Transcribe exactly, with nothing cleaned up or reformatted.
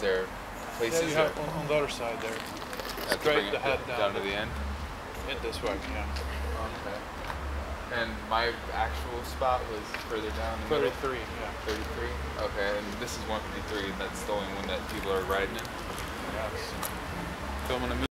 is there places yeah, have, there? On, on the other side there. Yeah, straight the head down, down to the end? In this way, yeah. Okay. And my actual spot was further down? thirty-three, yeah. thirty-three? Okay, and this is one fifty-three, and that's the only one that people are riding in? Yeah. So I'm gonna move